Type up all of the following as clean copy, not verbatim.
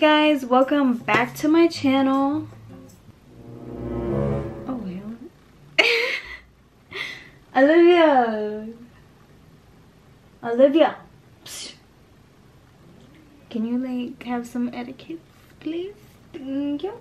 guys, welcome back to my channel. Oh wait, Olivia, can you like have some etiquette please? Thank you.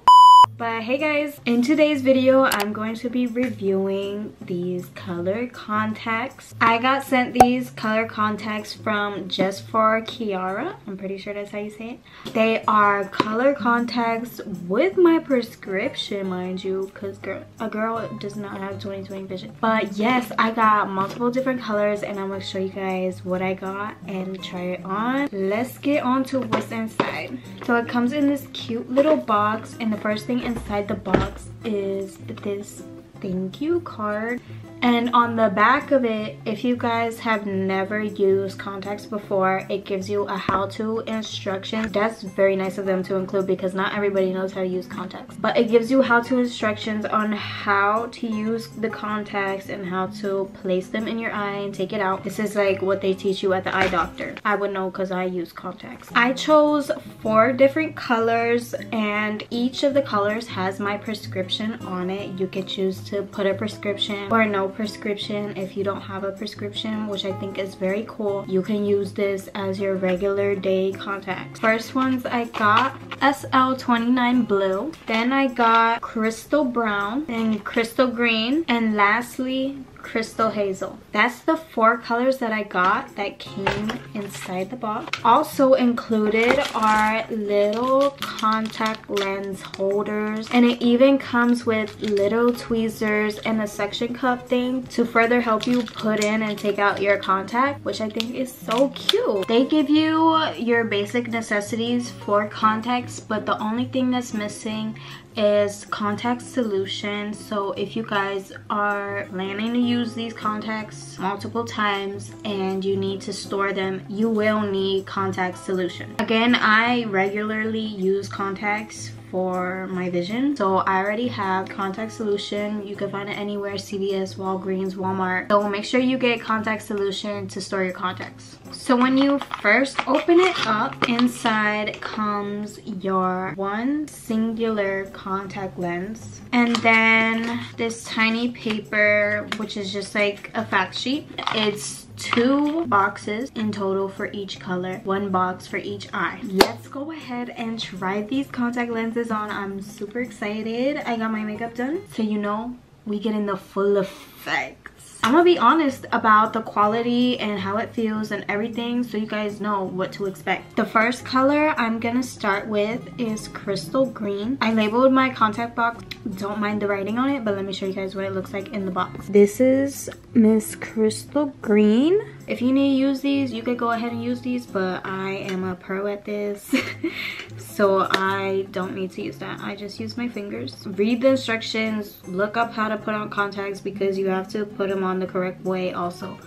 But hey guys, in today's video I'm going to be reviewing these color contacts. I got sent these color contacts from Just4Kira. I'm pretty sure that's how you say it. They are color contacts with my prescription, mind you, because a girl does not have 20/20 vision. But yes, I got multiple different colors and I'm going to show you guys what I got and try it on. Let's get on to what's inside. So it comes in this cute little box, and the first thing inside the box is this thank you card, and on the back of it, if you guys have never used contacts before, it gives you a how-to instruction. That's very nice of them to include because not everybody knows how to use contacts, but it gives you how-to instructions on how to use the contacts and how to place them in your eye and take it out. This is like what they teach you at the eye doctor. I would know because I use contacts. I chose 4 different colors, and each of the colors has my prescription on it. You could choose to put a prescription or no prescription. If you don't have a prescription, which I think is very cool, you can use this as your regular day contacts. First ones I got SL29 Blue, then I got Crystal Brown and Crystal Green, and lastly Crystal Hazel. That's the 4 colors that I got that came inside the box. Also included are little contact lens holders, and it even comes with little tweezers and a suction cup thing to further help you put in and take out your contact, which I think is so cute. They give you your basic necessities for contacts, but the only thing that's missing is contact solution. So if you guys are planning to use these contacts multiple times and you need to store them, you will need contact solution. Again, I regularly use contacts for my vision, so I already have contact solution. You can find it anywhere: CVS, Walgreens, Walmart. So make sure you get contact solution to store your contacts. So when you first open it up, inside comes your one singular contact lens, and then this tiny paper, which is just like a fact sheet. It's 2 boxes in total for each color, 1 box for each eye. Let's go ahead and try these contact lenses on. I'm super excited. I got my makeup done, so you know we get in the full effects. I'm gonna be honest about the quality and how it feels and everything, so you guys know what to expect. The first color I'm gonna start with is Crystal Green. I labeled my contact box. Don't mind the writing on it, but let me show you guys what it looks like in the box. This is Miss Crystal Green. If you need to use these, you could go ahead and use these, but I am a pro at this. So I don't need to use that. I just use my fingers. Read the instructions, look up how to put on contacts, because you have to put them on the correct way also.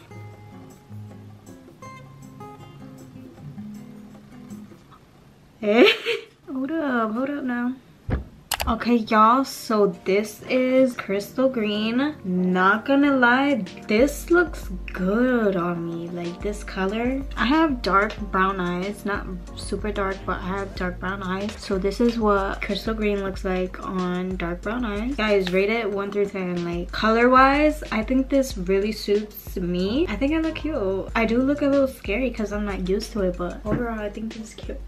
Hey, hold up now. Okay y'all, so this is Crystal Green. Not gonna lie, this looks good on me, like this color. I have dark brown eyes, not super dark, but I have dark brown eyes. So this is what Crystal Green looks like on dark brown eyes. Guys, rate it 1 through 10. Like color wise, I think this really suits me. I think I look cute. I do look a little scary because I'm not used to it, but overall I think this is cute.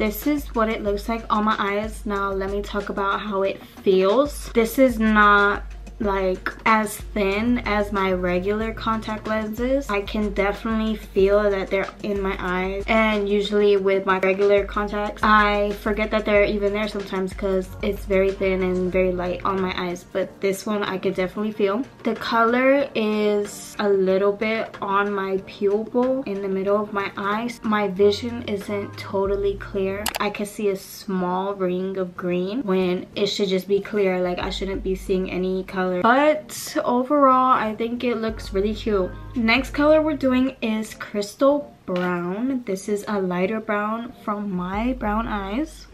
This is what it looks like on my eyes. Now let me talk about how it feels. This is not like as thin as my regular contact lenses. I can definitely feel that they're in my eyes, and usually with my regular contacts I forget that they're even there sometimes because it's very thin and very light on my eyes, but this one I could definitely feel. The color is a little bit on my pupil in the middle of my eyes. My vision isn't totally clear. I can see a small ring of green when it should just be clear, like I shouldn't be seeing any color. But overall, I think it looks really cute. Next color we're doing is Crystal Brown. This is a lighter brown from my brown eyes.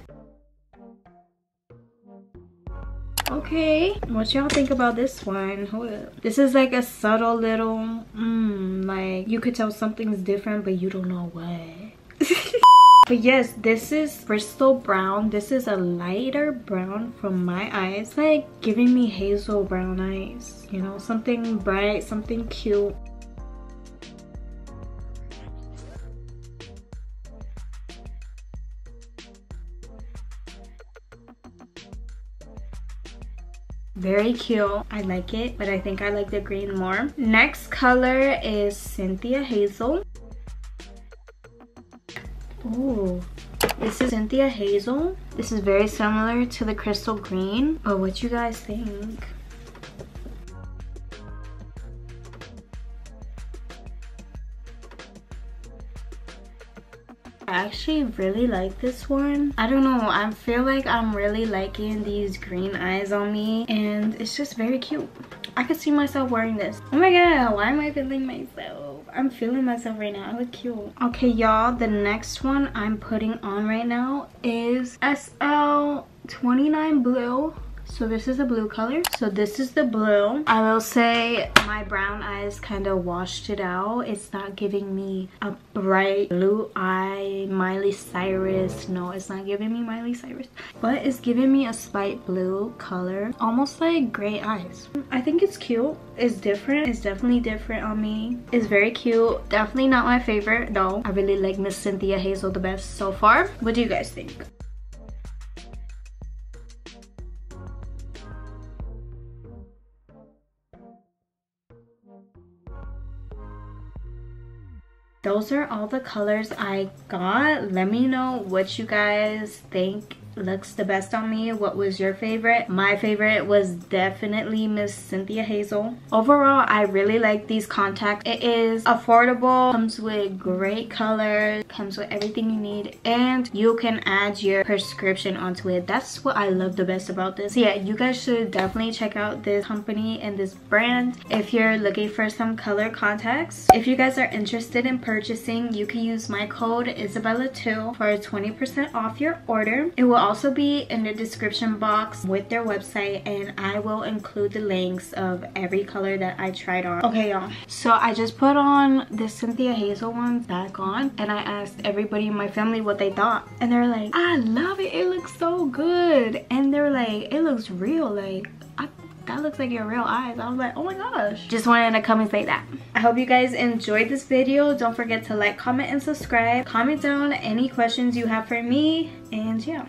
Okay, what y'all think about this one? This is like a subtle little like you could tell something's different but you don't know what. But yes, this is Crystal Brown. This is a lighter brown from my eyes, like giving me hazel brown eyes, you know, something bright, something cute. Very cute. I like it, but I think I like the green more. Next color is Citha Hazel. Ooh, this is Citha Hazel. This is very similar to the Crystal Green, but what you guys think? I actually really like this one. I don't know, I feel like I'm really liking these green eyes on me and it's just very cute. I could see myself wearing this. Oh my god, why am I feeling myself? I'm feeling myself right now. I look cute. Okay y'all, the next one I'm putting on right now is SL29 Blue. So this is a blue color. So this is the blue. I will say my brown eyes kind of washed it out. It's not giving me a bright blue eye, Miley Cyrus. No, it's not giving me Miley Cyrus. But it's giving me a slight blue color. Almost like gray eyes. I think it's cute. It's different. It's definitely different on me. It's very cute. Definitely not my favorite though. I really like Miss Citha Hazel the best so far. What do you guys think? Those are all the colors I got. Let me know what you guys think looks the best on me. What was your favorite? My favorite was definitely Miss Citha Hazel. Overall, I really like these contacts. It is affordable, comes with great colors, comes with everything you need, and you can add your prescription onto it. That's what I love the best about this. So yeah, you guys should definitely check out this company and this brand if you're looking for some color contacts. If you guys are interested in purchasing, you can use my code Isabella2 for 20% off your order. It will also be in the description box with their website, and I will include the links of every color that I tried on. Okay y'all, so I just put on the Citha Hazel one back on and I asked everybody in my family what they thought, and they're like, I love it, it looks so good, and they're like, it looks real, like that looks like your real eyes. I was like, oh my gosh. Just wanted to come and say that. I hope you guys enjoyed this video. Don't forget to like, comment, and subscribe. Comment down any questions you have for me. And yeah,